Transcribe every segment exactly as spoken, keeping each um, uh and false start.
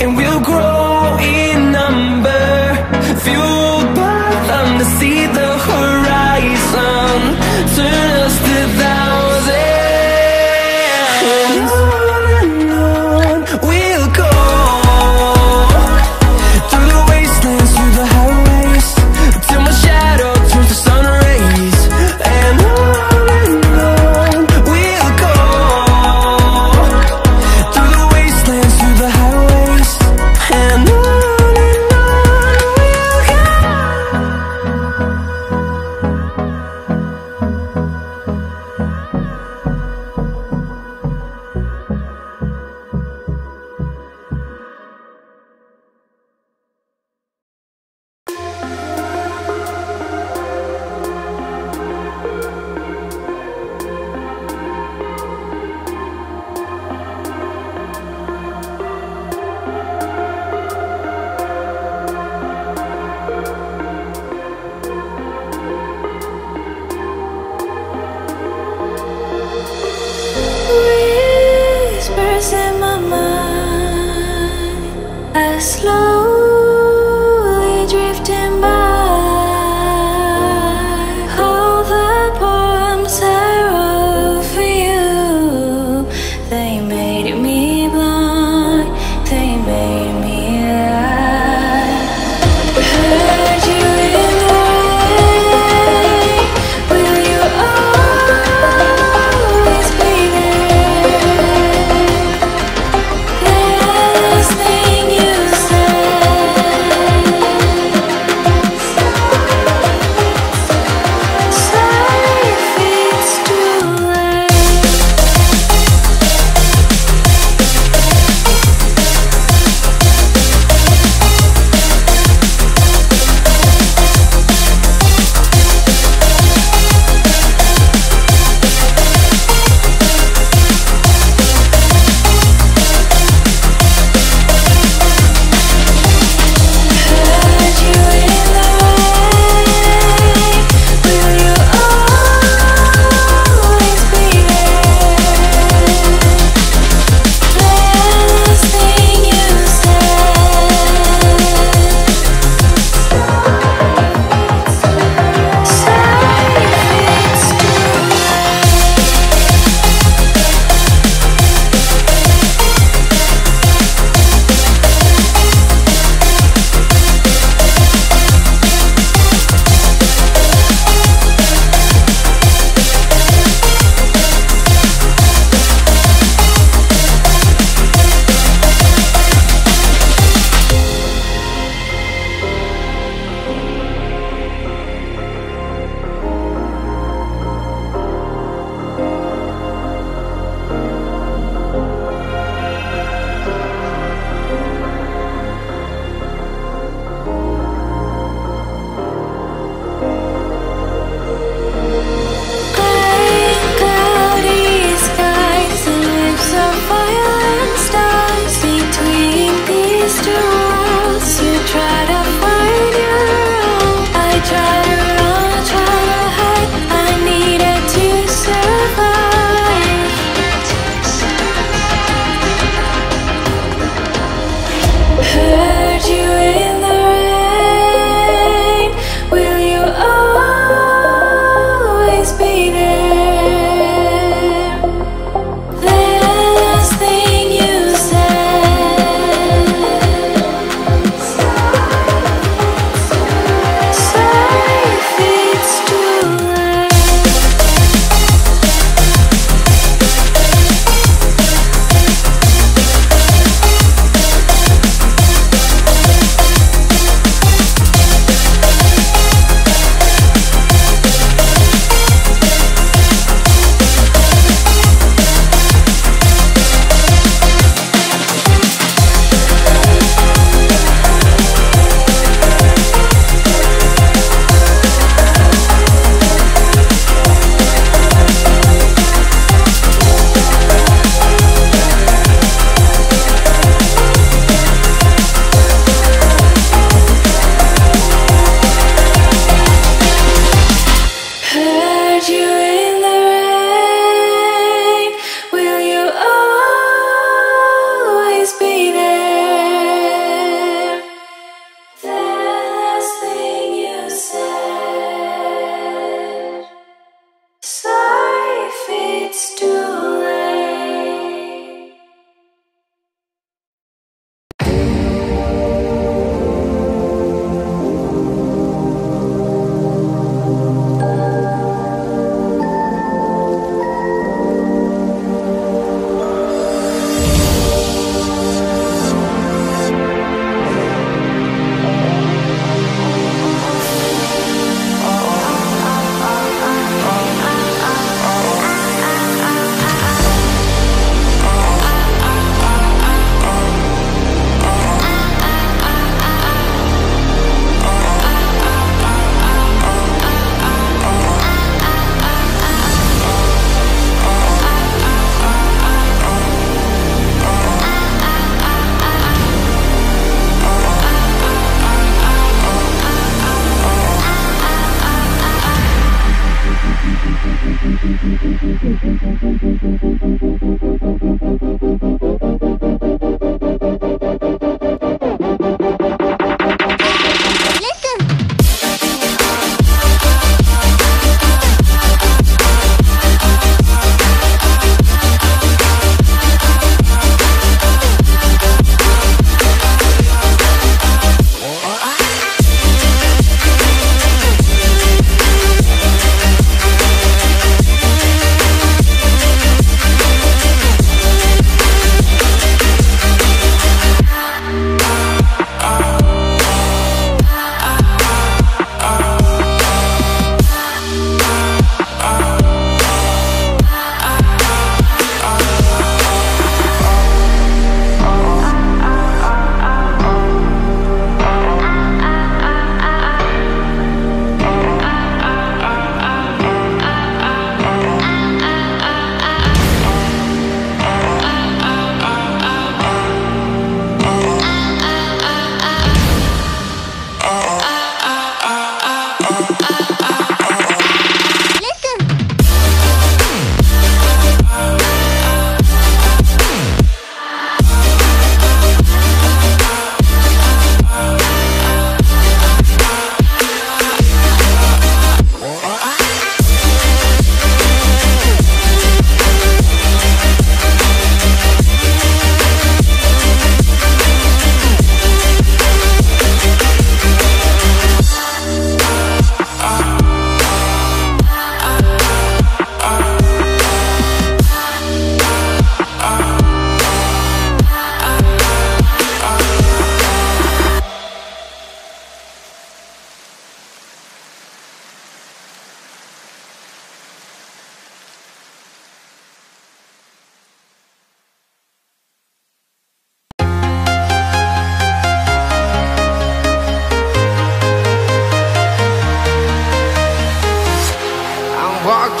and we'll grow in number, fueled by them to see the horizon, turn us to thousands. On and on we'll go, through the wastelands, through the highways, till my shadow turns to sun rays. And on Thank you.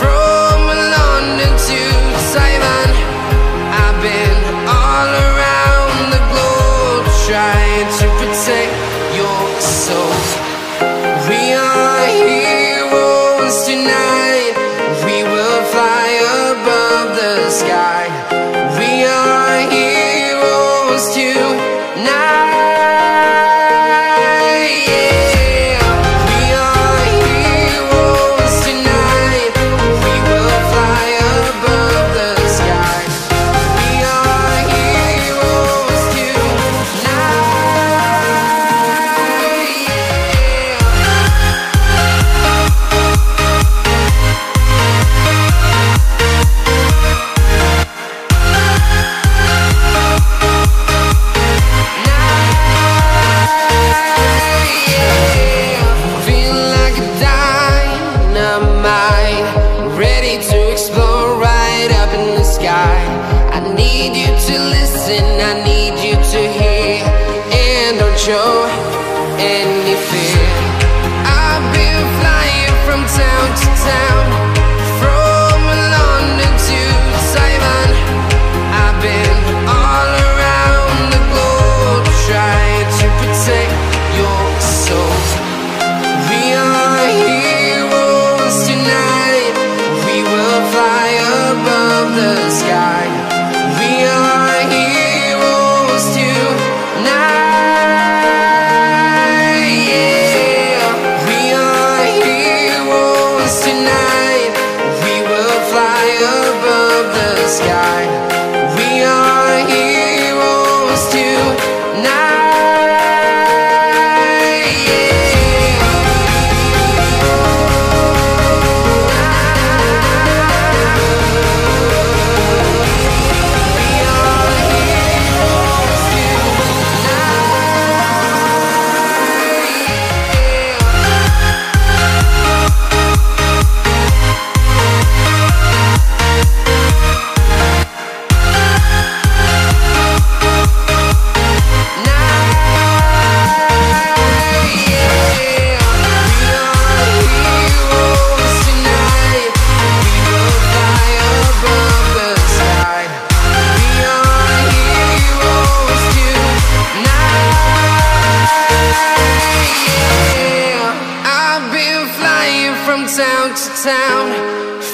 from London to Taiwan. I've been all around the globe, trying to protect your soul.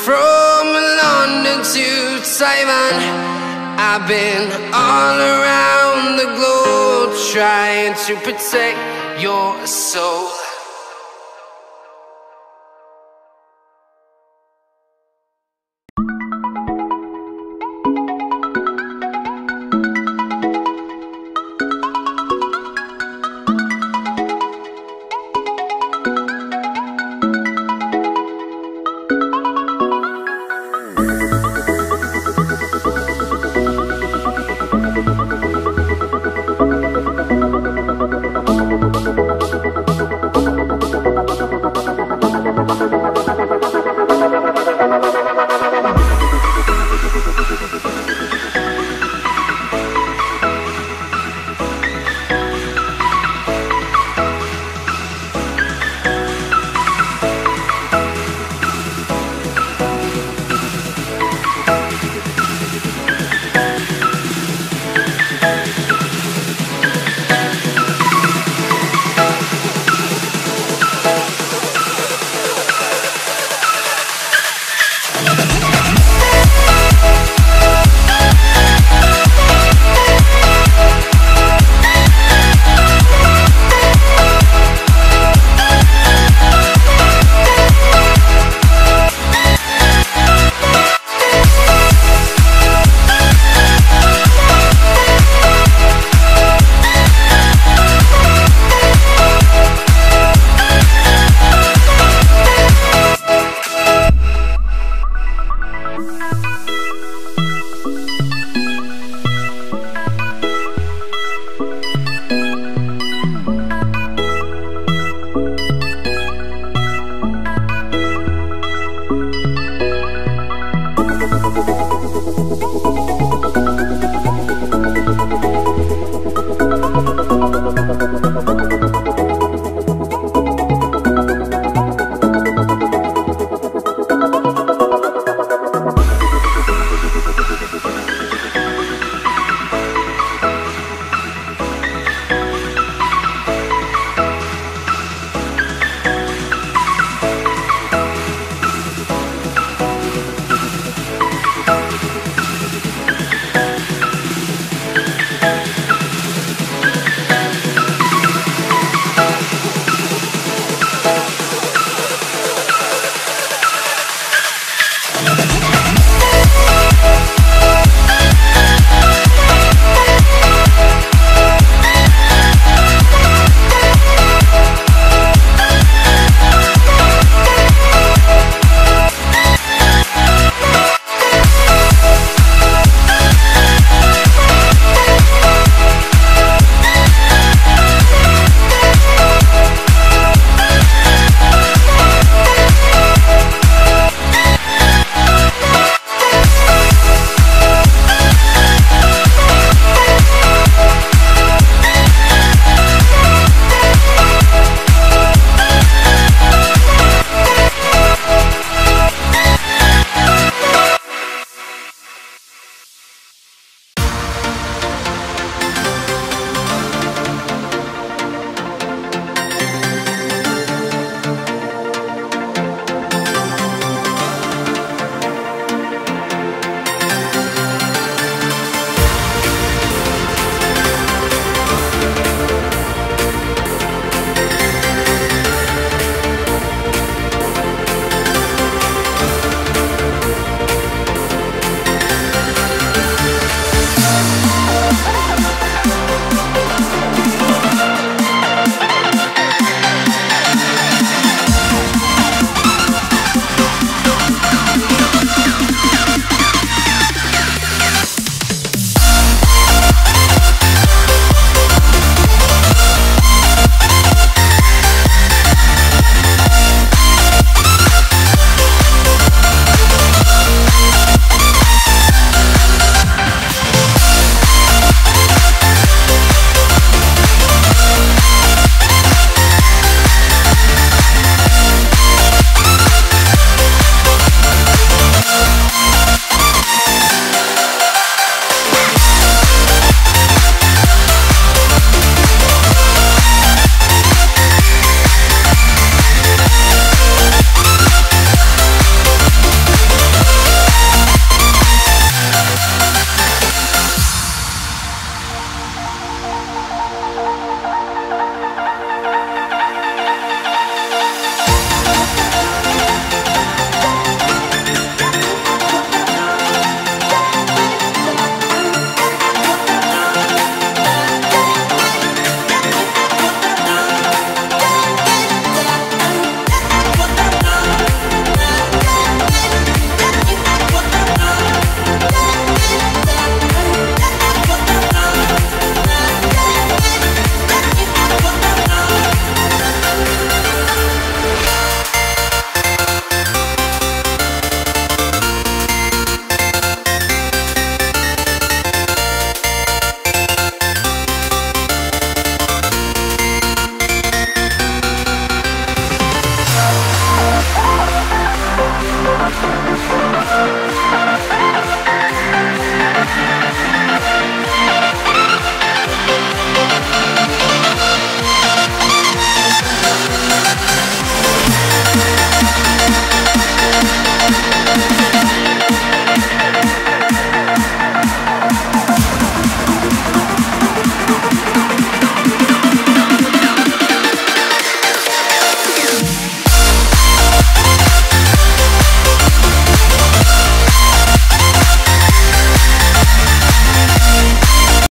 From London to Taiwan, I've been all around the globe, trying to protect your soul.